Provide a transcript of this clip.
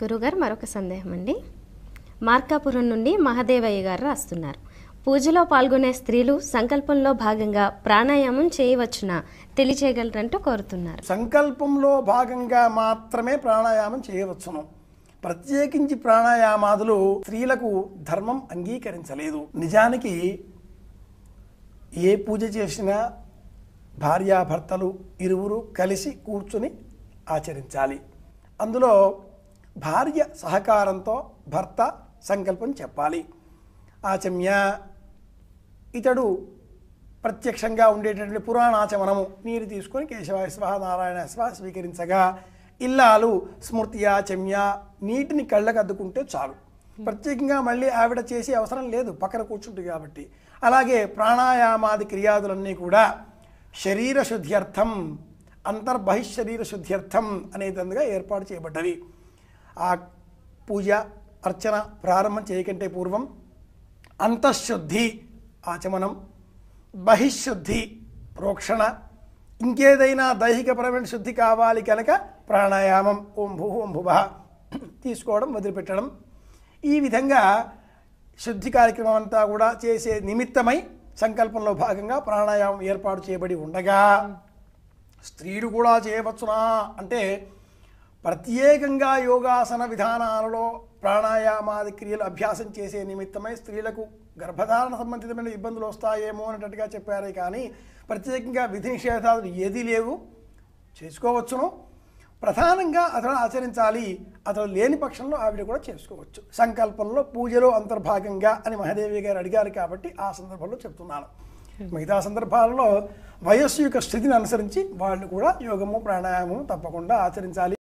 గురుగారు మరొక సందేహం అండి. మార్కాపురం నుండి మహదేవయ్య గారు రాస్తున్నారు. పూజలో పాల్గొనే స్త్రీలు సంకల్పంలో భాగంగా ప్రాణాయామం చేయవచ్చునా, తెలియజేయగలరంటూ కోరుతున్నారు. సంకల్పంలో భాగంగా మాత్రమే ప్రాణాయామం చేయవచ్చును. ప్రత్యేకించి ప్రాణాయామాదులు స్త్రీలకు ధర్మం అంగీకరించలేదు. నిజానికి ఏ పూజ చేసినా భార్యాభర్తలు ఇరువురు కలిసి కూర్చుని ఆచరించాలి. అందులో భార్య సహకారంతో భర్త సంకల్పం చెప్పాలి. ఆచమ్య, ఇతడు ప్రత్యక్షంగా ఉండేటటువంటి పురాణాచమనము నీరు తీసుకొని కేశవాయ స్వాహ నారాయణ స్వాహ స్వీకరించగా ఇల్లాలు స్మృతి ఆచమ్య నీటిని కళ్ళకు అద్దుకుంటే చాలు. ప్రత్యేకంగా మళ్ళీ ఆవిడ చేసే అవసరం లేదు, పక్కన కూర్చుంటుంది కాబట్టి. అలాగే ప్రాణాయామాది క్రియాదులన్నీ కూడా శరీర శుద్ధ్యర్థం, అంతర్బహిశరీర శుద్ధ్యర్థం అనేదందుగా ఏర్పాటు చేయబడ్డవి. ఆ పూజ అర్చన ప్రారంభం చేయకంటే పూర్వం అంతఃశుద్ధి ఆచమనం, బహిశుద్ధి ప్రోక్షణ, ఇంకేదైనా దైహికపరమైన శుద్ధి కావాలి కనుక ప్రాణాయామం ఓం భూ ఓం భువ తీసుకోవడం వదిలిపెట్టడం. ఈ విధంగా శుద్ధి కార్యక్రమం అంతా కూడా చేసే నిమిత్తమై సంకల్పంలో భాగంగా ప్రాణాయామం ఏర్పాటు చేయబడి ఉండగా స్త్రీలు కూడా చేయవచ్చునా అంటే ప్రత్యేకంగా యోగాసన విధానాలలో ప్రాణాయామాది క్రియలు అభ్యాసం చేసే నిమిత్తమై స్త్రీలకు గర్భధారణ సంబంధితమైన ఇబ్బందులు వస్తాయేమో అన్నట్టుగా చెప్పారే కానీ ప్రత్యేకంగా విధి నిషేధాలు ఏదీ లేవు, చేసుకోవచ్చును. ప్రధానంగా అతను ఆచరించాలి, అతను లేని పక్షంలో ఆవిడ కూడా చేసుకోవచ్చు. సంకల్పంలో పూజలో అంతర్భాగంగా అని మహాదేవి గారు అడిగారు కాబట్టి ఆ సందర్భంలో చెప్తున్నాను. మిగతా సందర్భాలలో వయస్సు యొక్క స్థితిని అనుసరించి వాళ్ళు కూడా యోగము ప్రాణాయామము తప్పకుండా ఆచరించాలి.